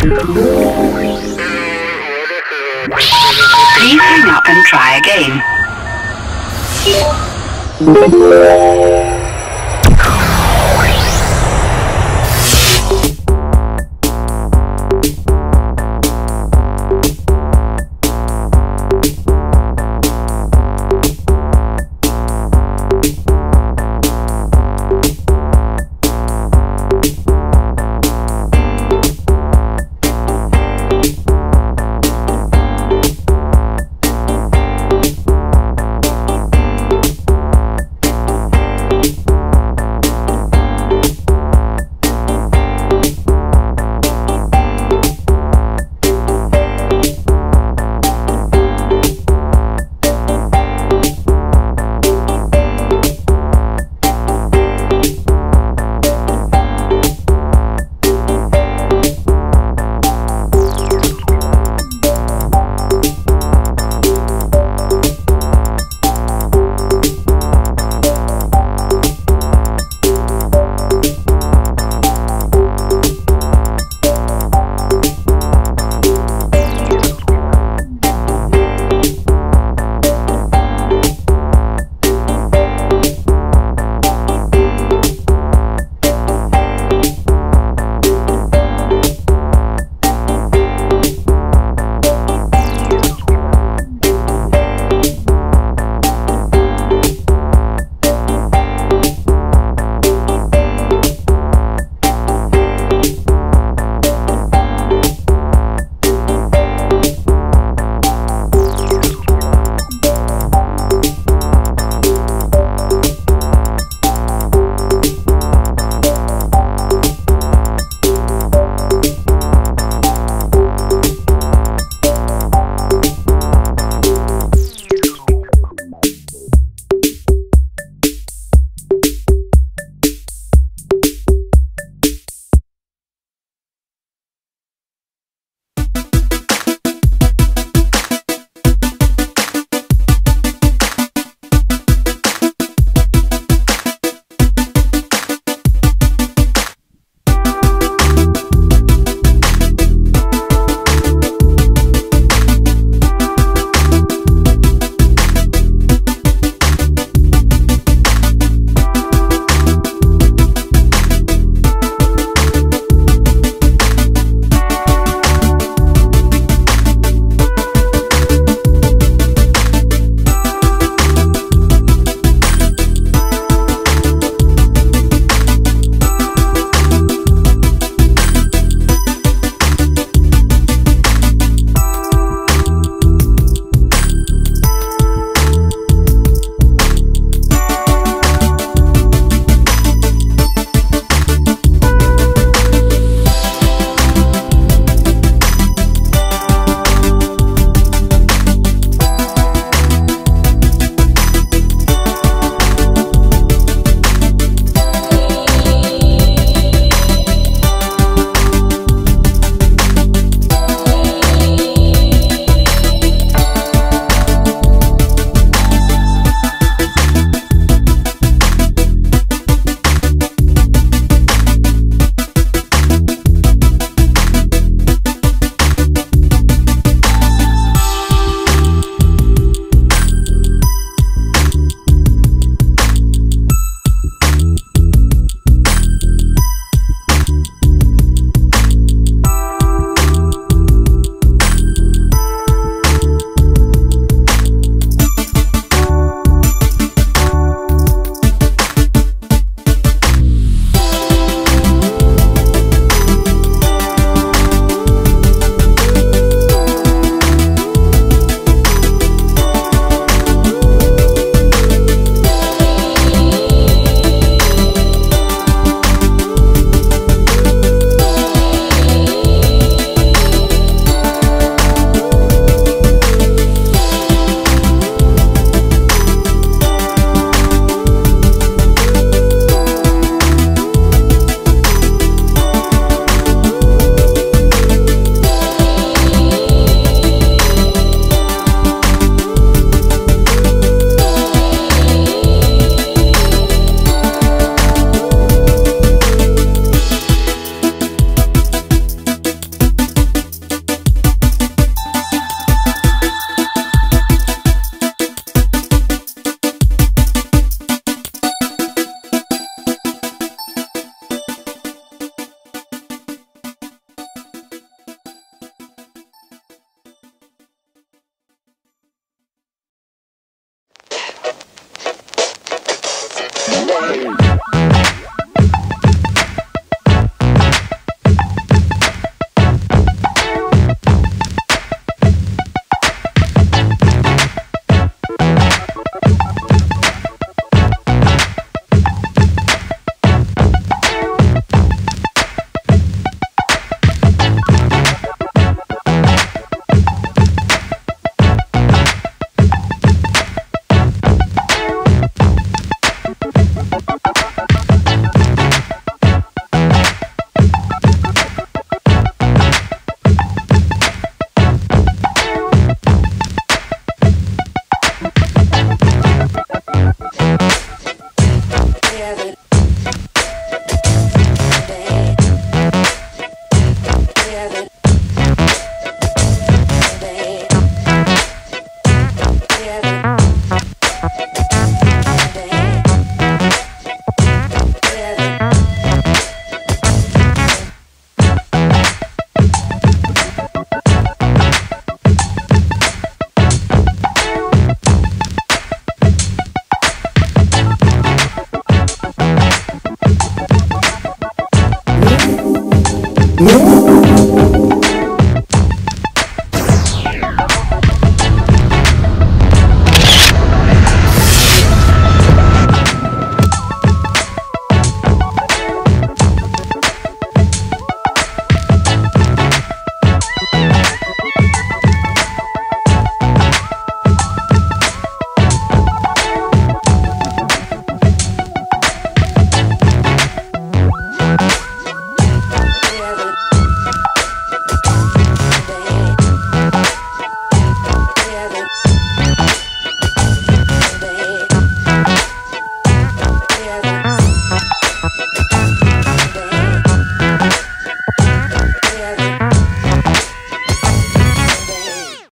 Please hang up and try again.